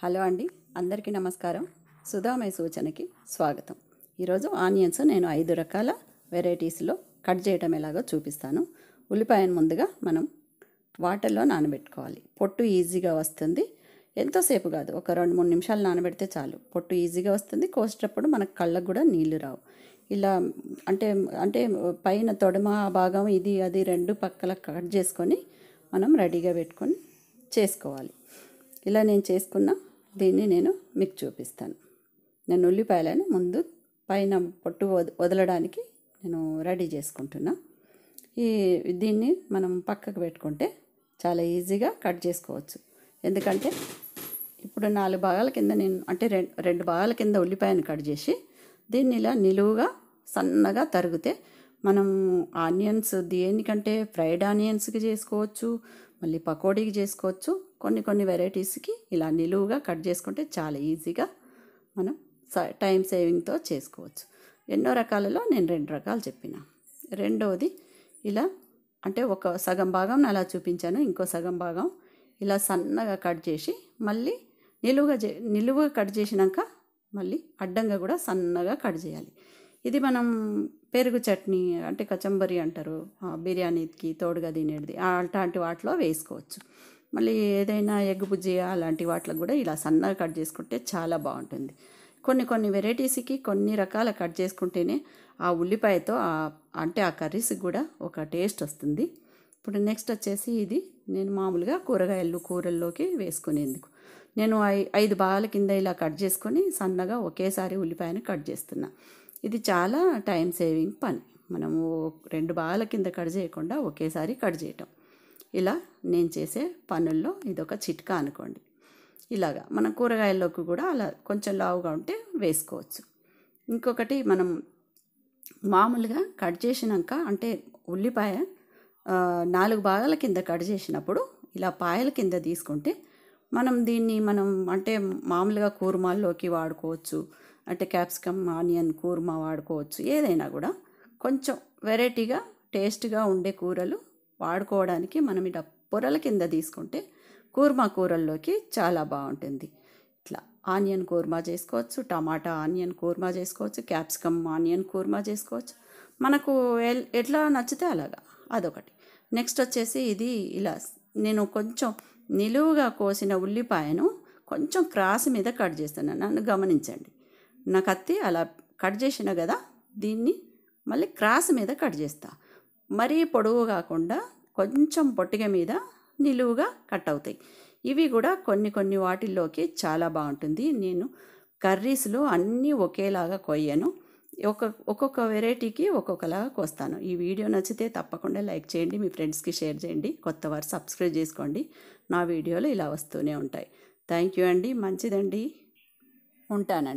Hello అండి, అందరికీ నమస్కారం. సుధామయ సూచనకి స్వాగతం. ఈరోజు ఆనియన్స్ నేను 5 రకాల వెరైటీస్లో కట్ చేయడం ఎలాగో చూపిస్తాను. ఉల్లిపాయను ముందుగా మనం వాటర్లో నానబెట్టుకోవాలి. పొట్టు ఈజీగా వస్తుంది. ఎంతోసేపు కాదు, ఒక 2-3 నిమిషాలు నానబెడితే చాలు, పొట్టు ఈజీగా వస్తుంది. కోసేటప్పుడు మనకు కళ్ళకు కూడా నీళ్లు రావు. ఇలా అంటే పైన తొడమ భాగం ఇది అది 2 పక్కల కట్ చేసుకొని మనం రెడీగా పెట్టుకొని చేసుకోవాలి. ఇలా నేను చేసుకున్న దీన్ని నేను మీకు చూపిస్తాను. నేను ఉల్లిపాయలను ముందు పైన పొట్టు వదలడానికి నేను రెడీ చేసుకుంటున్నా. దీన్ని మనం పక్కకు పెట్టుకుంటే చాలా ఈజీగా కట్ చేసుకోవచ్చు. ఎందుకంటే ఇప్పుడు 4 భాగాల కింద నేను అంటే 2 భాగాల కింద ఉల్లిపాయను కట్ చేసి దీన్ని ఇలా నిలువుగా సన్నగా తరిగితే మనం ఆనియన్స్ దేనికంటే ఫ్రైడ్ ఆనియన్స్కి చేసుకోవచ్చు, మళ్ళీ పకోడీకి చేసుకోవచ్చు. కొన్ని వెరైటీస్కి ఇలా నిలువుగా కట్ చేసుకుంటే చాలా ఈజీగా మనం టైం సేవింగ్తో చేసుకోవచ్చు. ఎన్నో రకాలలో నేను 2 రకాలు చెప్పిన. రెండవది ఇలా అంటే ఒక సగం భాగం అలా చూపించాను, ఇంకో సగం భాగం ఇలా సన్నగా కట్ చేసి మళ్ళీ నిలువుగా కట్ చేసినాక మళ్ళీ అడ్డంగా కూడా సన్నగా కట్ చేయాలి. ఇది మనం పెరుగు చట్నీ అంటే కచంబరి అంటారు, బిర్యానీకి తోడుగా తినేది అలాంటి వాటిలో వేసుకోవచ్చు. మళ్ళీ ఏదైనా ఎగ్ బుజ్జి అలాంటి వాటిలో కూడా ఇలా సన్నగా కట్ చేసుకుంటే చాలా బాగుంటుంది. కొన్ని వెరైటీస్కి కొన్ని రకాల కట్ చేసుకుంటేనే ఆ ఉల్లిపాయతో అంటే ఆ కర్రీస్కి కూడా ఒక టేస్ట్ వస్తుంది. ఇప్పుడు నెక్స్ట్ వచ్చేసి ఇది నేను మామూలుగా కూరల్లోకి వేసుకునేందుకు నేను 5 భాగాల కింద ఇలా కట్ చేసుకొని సన్నగా ఒకేసారి ఉల్లిపాయను కట్ చేస్తున్నా. ఇది చాలా టైం సేవింగ్ పని. మనము 2 భాగాల కింద కట్ చేయకుండా ఒకేసారి కట్ చేయటం ఇలా నేను చేసే పనుల్లో ఇదొక చిట్కా అనుకోండి. ఇలాగా మనం కూరగాయల్లోకి కూడా అలా కొంచెం లావుగా ఉంటే వేసుకోవచ్చు. ఇంకొకటి మనం మామూలుగా కట్ చేసినాక అంటే ఉల్లిపాయ 4 భాగాల కింద కట్ చేసినప్పుడు ఇలా పాయల కింద తీసుకుంటే మనం దీన్ని మనం అంటే మామూలుగా కూర్మాల్లోకి వాడుకోవచ్చు, అంటే క్యాప్సికమ్ ఆనియన్ కూర్మా వాడుకోవచ్చు. ఏదైనా కూడా కొంచెం వెరైటీగా టేస్ట్గా ఉండే కూరలు వాడుకోవడానికి మనం ఇలా పొరల కింద తీసుకుంటే కూర్మా కూరల్లోకి చాలా బాగుంటుంది. ఇట్లా ఆనియన్ కూర్మా చేసుకోవచ్చు, టమాటా ఆనియన్ కూర్మా చేసుకోవచ్చు, క్యాప్సికమ్ ఆనియన్ కూర్మా చేసుకోవచ్చు. మనకు ఎట్లా నచ్చితే అలాగా. అదొకటి. నెక్స్ట్ వచ్చేసి ఇది ఇలా నేను కొంచెం నిలువుగా కోసిన ఉల్లిపాయను కొంచెం క్రాస్ మీద కట్ చేస్తున్నాను. నన్ను గమనించండి, నా కత్తి అలా కట్ చేసిన కదా, దీన్ని మళ్ళీ క్రాస్ మీద కట్ చేస్తా. మరీ పొడవు కాకుండా కొంచెం పొట్టిక మీద నిలువుగా కట్ అవుతాయి. ఇవి కూడా కొన్ని వాటిల్లోకి చాలా బాగుంటుంది. నేను కర్రీస్లో అన్నీ ఒకేలాగా కొయ్యను, ఒక్కొక్క వెరైటీకి ఒక్కొక్కలాగా కోస్తాను. ఈ వీడియో నచ్చితే తప్పకుండా లైక్ చేయండి, మీ ఫ్రెండ్స్కి షేర్ చేయండి, కొత్త వారు సబ్స్క్రైబ్ చేసుకోండి. నా వీడియోలు ఇలా వస్తూనే ఉంటాయి. థ్యాంక్ యూ అండి. మంచిదండి, ఉంటానండి.